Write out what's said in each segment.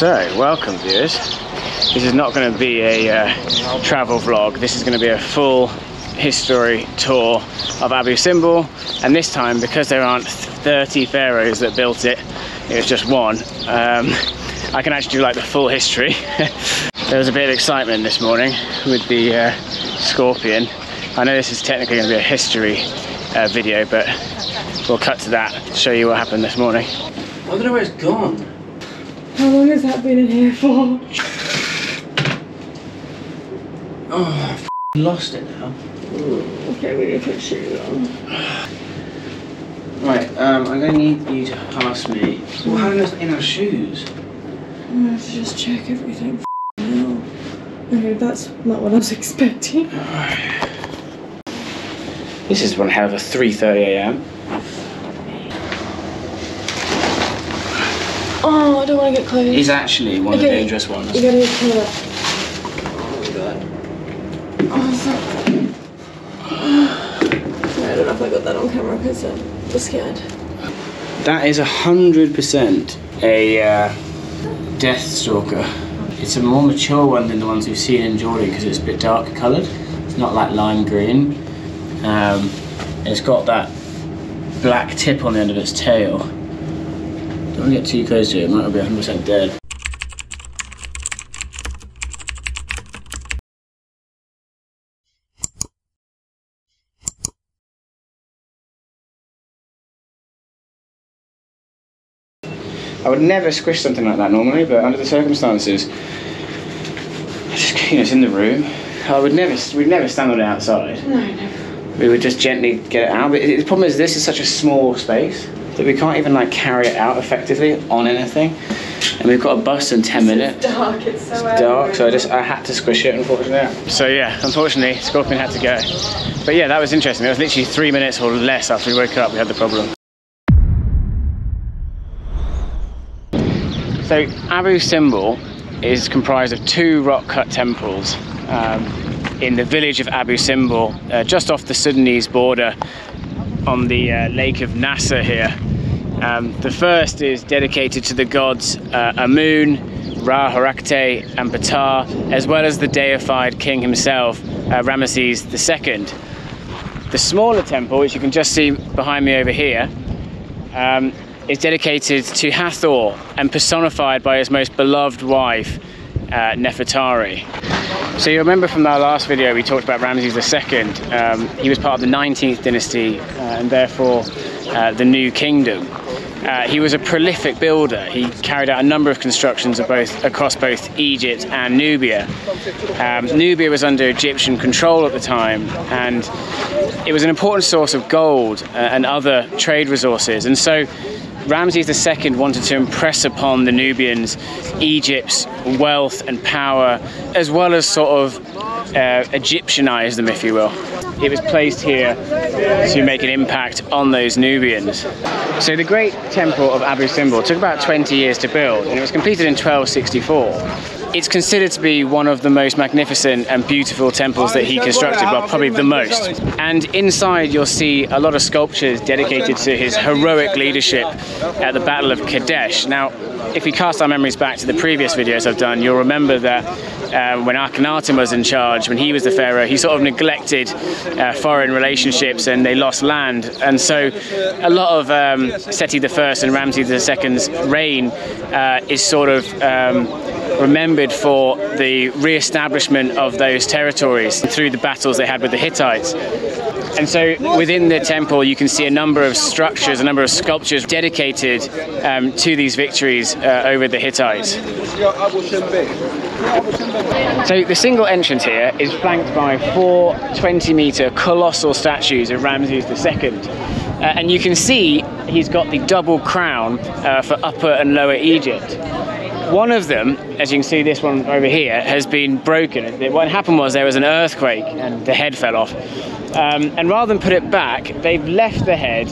So, welcome viewers. This is not going to be a travel vlog. This is going to be a full history tour of Abu Simbel, and this time, because there aren't 30 pharaohs that built it, it was just one, I can actually do like the full history. There was a bit of excitement this morning with the scorpion. I know this is technically going to be a history video, but we'll cut to that to show you what happened this morning. I don't know where it's gone. How long has that been in here for? Oh, I've lost it now. Ooh, okay, we need to put shoes on. Right, I'm going to need you to pass me. Well, how long is in our shoes? I'm going to have to just check everything. No. Okay, that's not what I was expecting. This is one hell of a 3:30 AM. Oh, I don't want to get close. He's actually one of the dangerous ones. You gotta be clear. Oh my god. Oh, is that... I don't know if I got that on camera because I was scared. That is 100% a death stalker. It's a more mature one than the ones we've seen in Jordan because it's a bit darker coloured. It's not like lime green. It's got that black tip on the end of its tail. Don't want to get too close to it, it might be 100% dead. I would never squish something like that normally, but under the circumstances, you know, it's in the room. We'd never stand on it outside. No, never. We would just gently get it out. But the problem is, this is such a small space that we can't even like carry it out effectively on anything. And we've got a bus in 10 minutes. It's dark. It's so dark. So I had to squish it, unfortunately. So yeah, unfortunately, scorpion had to go. But yeah, that was interesting. It was literally 3 minutes or less after we woke up. We had the problem. So Abu Simbel is comprised of two rock-cut temples in the village of Abu Simbel, just off the Sudanese border on the Lake of Nasser here. The first is dedicated to the gods Amun, Ra-Horakhty and Ptah, as well as the deified king himself, Ramesses II. The smaller temple, which you can just see behind me over here, is dedicated to Hathor and personified by his most beloved wife, Nefertari. So you remember from our last video we talked about Ramesses II. He was part of the 19th dynasty and therefore the New Kingdom. He was a prolific builder. He carried out a number of constructions of across both Egypt and Nubia. Nubia was under Egyptian control at the time, and it was an important source of gold and other trade resources. And so Ramesses II wanted to impress upon the Nubians Egypt's wealth and power, as well as sort of Egyptianize them, if you will. It was placed here to make an impact on those Nubians. So the great temple of Abu Simbel took about 20 years to build, and it was completed in 1264. It's considered to be one of the most magnificent and beautiful temples that he constructed, well, probably the most. And inside you'll see a lot of sculptures dedicated to his heroic leadership at the Battle of Kadesh. Now, if we cast our memories back to the previous videos I've done, you'll remember that when Akhenaten was in charge, when he was the pharaoh, he sort of neglected foreign relationships and they lost land. And so a lot of Seti I and Ramesses II's reign is sort of remembered for the re-establishment of those territories through the battles they had with the Hittites. And so within the temple you can see a number of structures, a number of sculptures dedicated to these victories over the Hittites. So the single entrance here is flanked by four 20-metre colossal statues of Ramesses II. And you can see he's got the double crown for Upper and Lower Egypt. One of them, as you can see this one over here, has been broken. What happened was there was an earthquake and the head fell off. And rather than put it back, they've left the head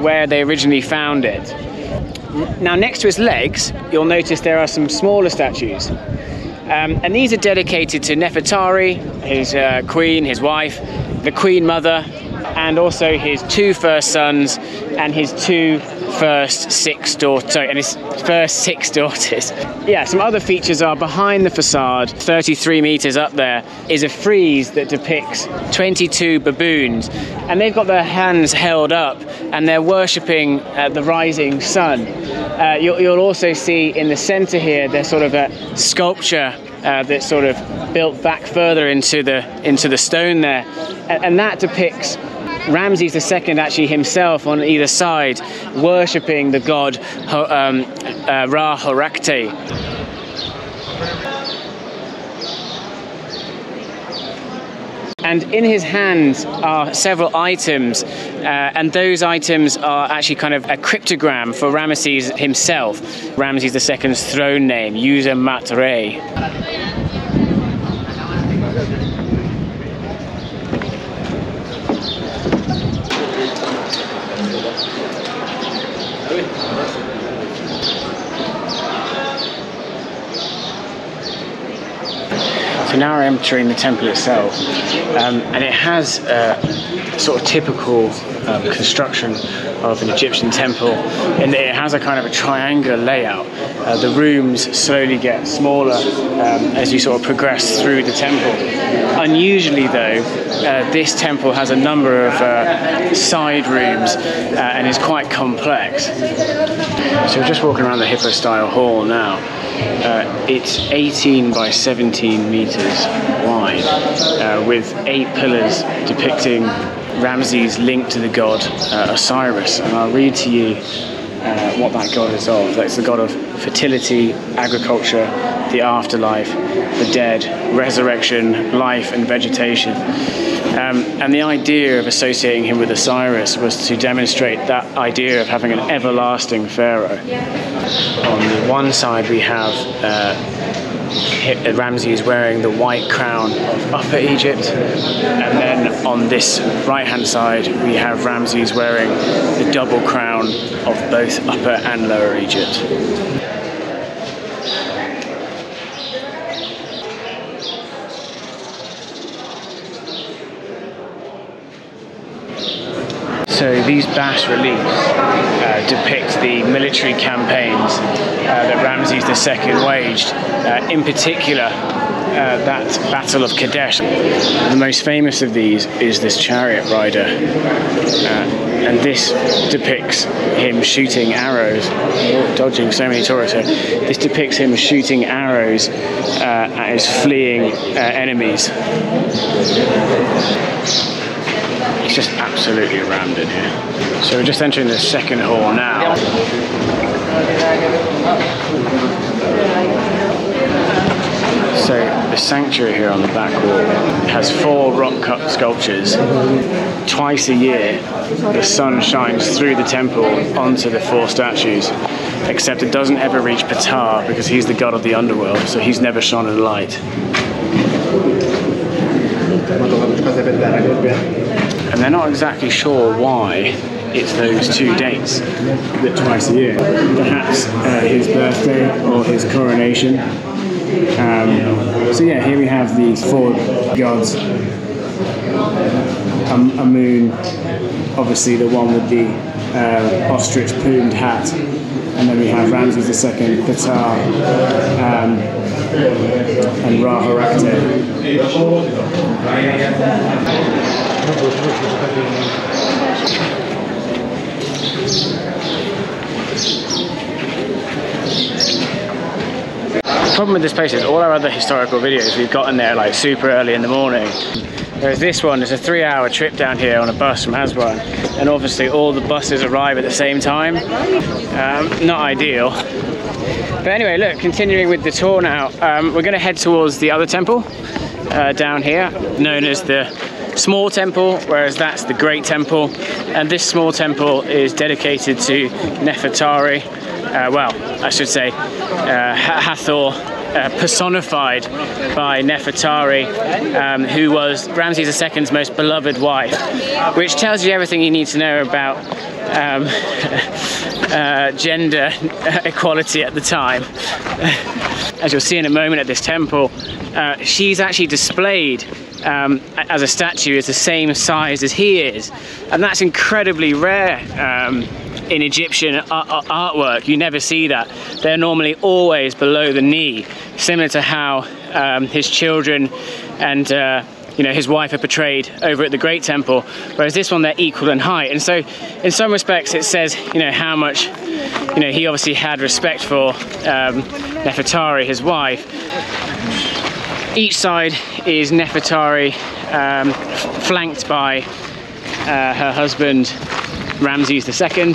where they originally found it. Now next to his legs, you'll notice there are some smaller statues. And these are dedicated to Nefertari, his queen, his wife, the queen mother, and also his two first sons and his two his first six daughters. Yeah, some other features are behind the facade, 33 meters up there, is a frieze that depicts 22 baboons, and they've got their hands held up and they're worshipping the rising sun. You'll also see in the center here, there's sort of a sculpture that's sort of built back further into the stone there, and that depicts Ramesses II actually himself on either side worshipping the god Ra-Horakhty. And in his hands are several items, and those items are actually kind of a cryptogram for Ramesses himself, Ramesses II's throne name, Usermaatre. So now we're entering the temple itself, and it has a sort of typical construction of an Egyptian temple, and it has a kind of a triangular layout. The rooms slowly get smaller as you sort of progress through the temple. Unusually though, this temple has a number of side rooms and is quite complex. So we're just walking around the hippo-style hall now. It's 18 by 17 meters wide, with 8 pillars depicting Ramesses linked to the god Osiris, and I'll read to you what that god is of. That's the god of fertility, agriculture, the afterlife, the dead, resurrection, life and vegetation. And the idea of associating him with Osiris was to demonstrate that idea of having an everlasting pharaoh. On one side we have Ramesses wearing the white crown of Upper Egypt, and then on this right hand side we have Ramesses wearing the double crown of both Upper and Lower Egypt. So these bas reliefs depict the military campaigns that Ramesses II waged, in particular that Battle of Kadesh. The most famous of these is this chariot rider, and this depicts him shooting arrows, dodging so many tourists. So this depicts him shooting arrows at his fleeing enemies. It's just absolutely rammed in here. So we're just entering the second hall now. So the sanctuary here on the back wall has 4 rock-cut sculptures. Twice a year, the sun shines through the temple onto the 4 statues, except it doesn't ever reach Ptah because he's the god of the underworld, so he's never shone in the light. And they're not exactly sure why it's those 2 dates that twice a year. Perhaps his birthday or his coronation. So yeah, here we have these 4 gods. Amun, obviously the one with the ostrich plumed hat, and then we have Ramesses II, Ptah, and Ra-Horakhty. The problem with this place is all our other historical videos we've gotten there like super early in the morning. Whereas this one is a 3-hour trip down here on a bus from Aswan, and obviously all the buses arrive at the same time. Not ideal. But anyway, look, continuing with the tour now, we're going to head towards the other temple down here, known as the Small Temple, whereas that's the Great Temple. And this Small Temple is dedicated to Nefertari, well, I should say Hathor. Personified by Nefertari, who was Ramesses II's most beloved wife, which tells you everything you need to know about gender equality at the time. As you'll see in a moment at this temple, she's actually displayed as a statue, is the same size as he is, and that's incredibly rare in Egyptian artwork. You never see that. They're normally always below the knee, similar to how his children and you know, his wife are portrayed over at the Great Temple, whereas this one, they're equal in height. And so in some respects it says, you know, how much, you know, he obviously had respect for Nefertari, his wife. Each side is Nefertari, flanked by her husband Ramesses II.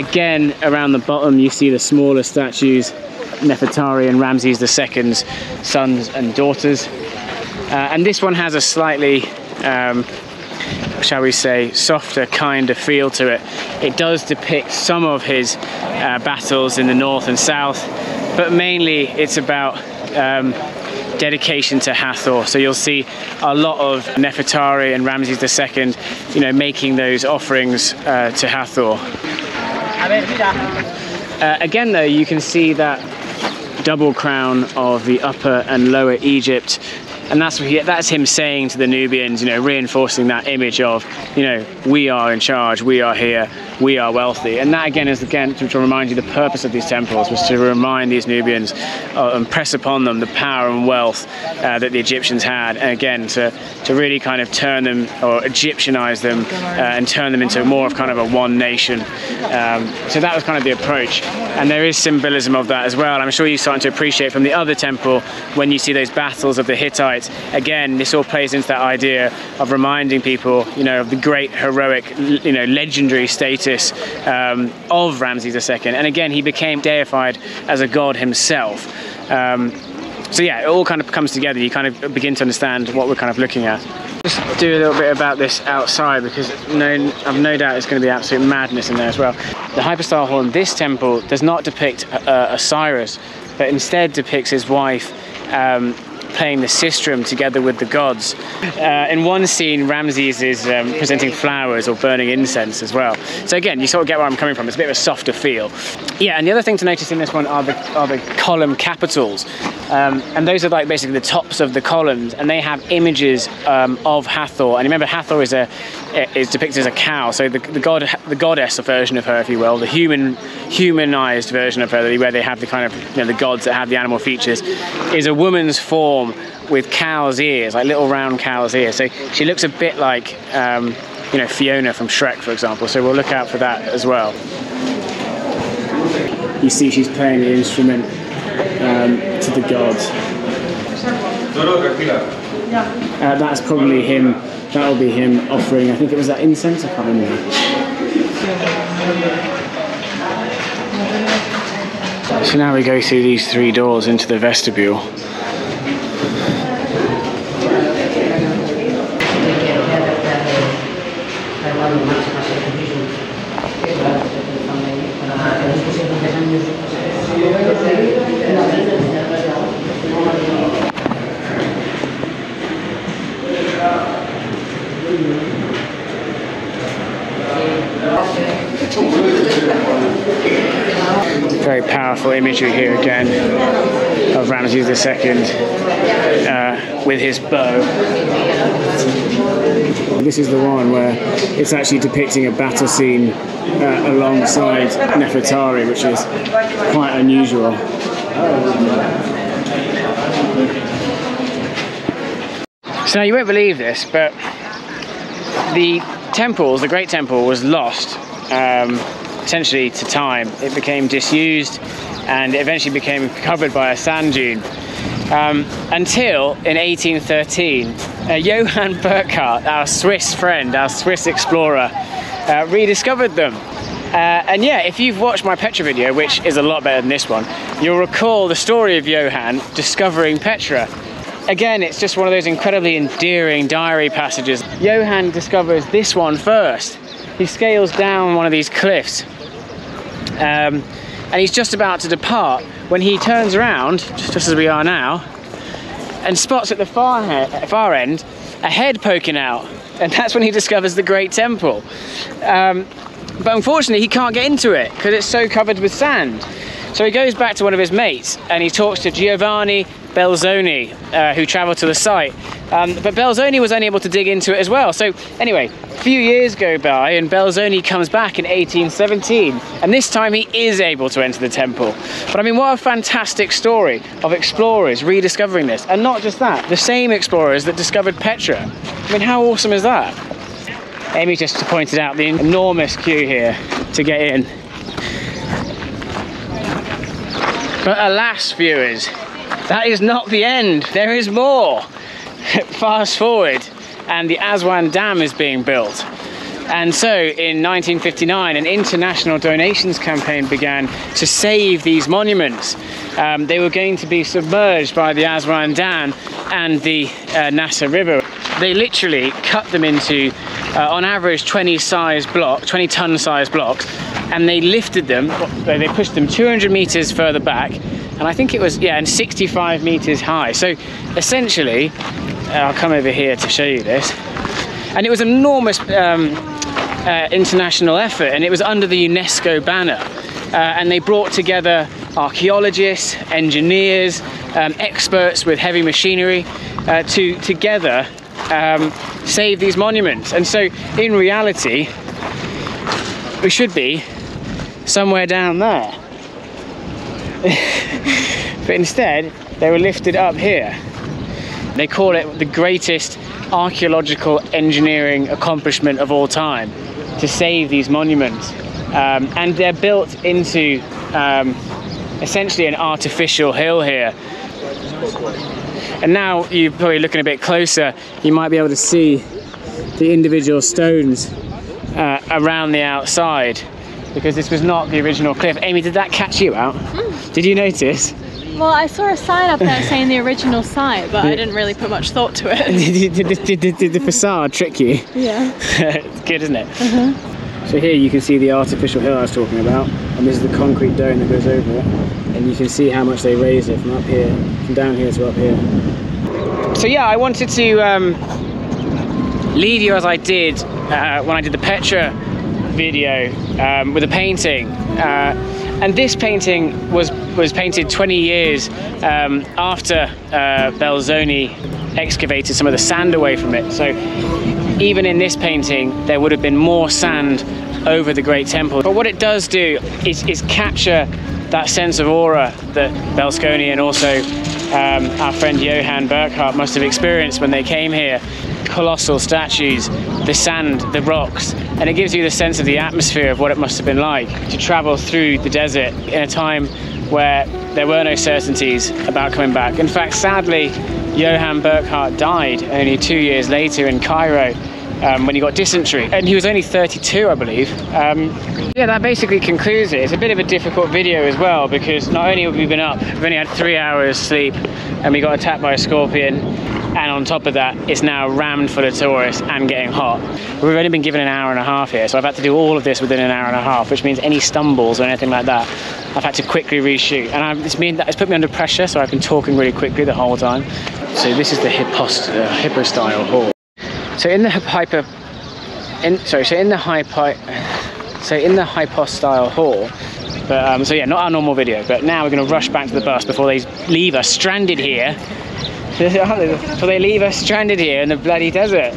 Again, around the bottom you see the smaller statues, Nefertari and Ramesses II's sons and daughters. And this one has a slightly, shall we say, softer kind of feel to it. It does depict some of his battles in the north and south, but mainly it's about dedication to Hathor. So you'll see a lot of Nefertari and Ramesses II, you know, making those offerings to Hathor. Again, though, you can see that double crown of the Upper and Lower Egypt. And that's what that's him saying to the Nubians, you know, reinforcing that image of, you know, we are in charge, we are here, we are wealthy. And that again is to remind you the purpose of these temples was to remind these Nubians and press upon them the power and wealth that the Egyptians had. And again, to really kind of turn them or Egyptianize them and turn them into more of kind of a one nation. So that was kind of the approach. And there is symbolism of that as well. I'm sure you're starting to appreciate from the other temple when you see those battles of the Hittites. Again, this all plays into that idea of reminding people, you know, of the great heroic, you know, legendary status of Ramesses II. And again, he became deified as a god himself. So yeah, it all kind of comes together. You kind of begin to understand what we're kind of looking at. Just do a little bit about this outside, because I've no doubt it's going to be absolute madness in there as well. The hypostyle horn, this temple, does not depict Osiris, but instead depicts his wife playing the sistrum together with the gods. In one scene, Ramesses is presenting flowers or burning incense as well. So again, you sort of get where I'm coming from. It's a bit of a softer feel. Yeah, and the other thing to notice in this one are the column capitals. And those are like basically the tops of the columns, and they have images of Hathor. And remember, Hathor is depicted as a cow. So the goddess version of her, if you will, the humanized version of her, where they have the kind of, you know, the gods that have the animal features, is a woman's form with cow's ears, like little round cow's ears. So she looks a bit like, you know, Fiona from Shrek, for example. So we'll look out for that as well. You see she's playing the instrument to the gods. That's probably him. That'll be him offering, I think it was that incense, I can't remember. So now we go through these three doors into the vestibule. Very powerful imagery here again of Ramesses II with his bow. This is the one where it's actually depicting a battle scene alongside Nefertari, which is quite unusual. So now, you won't believe this, but the temples, the Great Temple, was lost essentially to time. It became disused and it eventually became covered by a sand dune until in 1813 Johann Burckhardt, our Swiss explorer, rediscovered them. And yeah, if you've watched my Petra video, which is a lot better than this one, you'll recall the story of Johann discovering Petra. Again, it's just one of those incredibly endearing diary passages. Johann discovers this one first. He scales down one of these cliffs and he's just about to depart when he turns around, just as we are now, and spots at the far end a head poking out, and that's when he discovers the Great Temple. But unfortunately he can't get into it because it's so covered with sand. So he goes back to one of his mates and he talks to Giovanni Belzoni, who travelled to the site. But Belzoni was unable to dig into it as well. So anyway, a few years go by and Belzoni comes back in 1817, and this time he is able to enter the temple. But I mean, what a fantastic story of explorers rediscovering this. And not just that, the same explorers that discovered Petra. I mean, how awesome is that? Amy just pointed out the enormous queue here to get in. But alas, viewers, that is not the end. There is more. Fast forward, and the Aswan Dam is being built. And so in 1959, an international donations campaign began to save these monuments. They were going to be submerged by the Aswan Dam and the Nasser River. They literally cut them into, on average, 20-ton size blocks, and they lifted them, they pushed them 200 meters further back, and I think it was, yeah, and 65 meters high. So essentially, I'll come over here to show you this, and it was an enormous international effort, and it was under the UNESCO banner, and they brought together archaeologists, engineers, experts with heavy machinery to together save these monuments. And so in reality we should be somewhere down there but instead they were lifted up here. They call it the greatest archaeological engineering accomplishment of all time, to save these monuments, and they're built into essentially an artificial hill here. And now you're probably looking a bit closer, you might be able to see the individual stones around the outside, because this was not the original cliff. Amy, did that catch you out? Mm. Did you notice? Well, I saw a sign up there saying the original site, but I didn't really put much thought to it. Did the facade trick you? Yeah. It's good, isn't it? Mm-hmm. So here you can see the artificial hill I was talking about, and this is the concrete dome that goes over it. And you can see how much they raised it from up here, from down here to up here. So yeah, I wanted to lead you, as I did when I did the Petra video, with a painting, and this painting was painted 20 years after Belzoni excavated some of the sand away from it. So even in this painting there would have been more sand over the Great Temple. But what it does do is capture that sense of aura that Belzoni and also our friend Johann Burckhardt must have experienced when they came here. Colossal statues, the sand, the rocks, and it gives you the sense of the atmosphere of what it must have been like to travel through the desert in a time where there were no certainties about coming back. In fact, sadly, Johann Burckhardt died only 2 years later in Cairo, when he got dysentery, and he was only 32, I believe. Yeah, that basically concludes it. It's a bit of a difficult video as well, because not only have we been up, we've only had 3 hours sleep, and we got attacked by a scorpion, and on top of that it's now rammed full of tourists and getting hot. We've only been given an hour and a half here, so I've had to do all of this within an hour and a half, which means any stumbles or anything like that I've had to quickly reshoot, and it's put me under pressure, so I've been talking really quickly the whole time. So this is the hippostyle hall. So in the hypostyle hall, but so yeah, not our normal video, but now we're going to rush back to the bus before they leave us stranded here. Before they leave us stranded here in the bloody desert.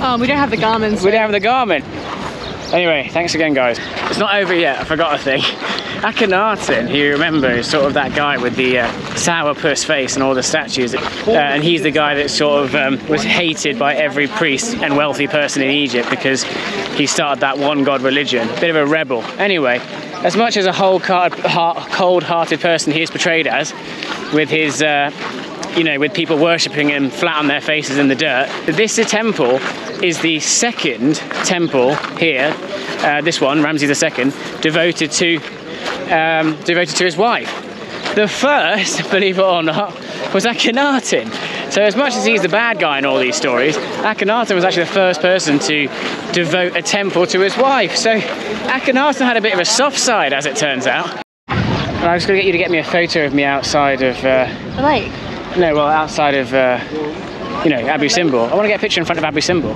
Oh, we don't have the garments. We don't have the garment. Anyway, thanks again, guys. It's not over yet. I forgot a thing. Akhenaten, who you remember, is sort of that guy with the sourpuss face and all the statues, and he's the guy that sort of was hated by every priest and wealthy person in Egypt because he started that one god religion. Bit of a rebel. Anyway, as much as a cold-hearted person he is portrayed as, with his, you know, with people worshipping him flat on their faces in the dirt, this temple is the second temple here, this one, Ramesses II, devoted to his wife. The first, believe it or not, was Akhenaten. So as much as he's the bad guy in all these stories, Akhenaten was actually the first person to devote a temple to his wife. So Akhenaten had a bit of a soft side, as it turns out. And I'm just going to get you to get me a photo of me outside of... the lake? No, well, outside of... you know, Abu Simbel. I want to get a picture in front of Abu Simbel.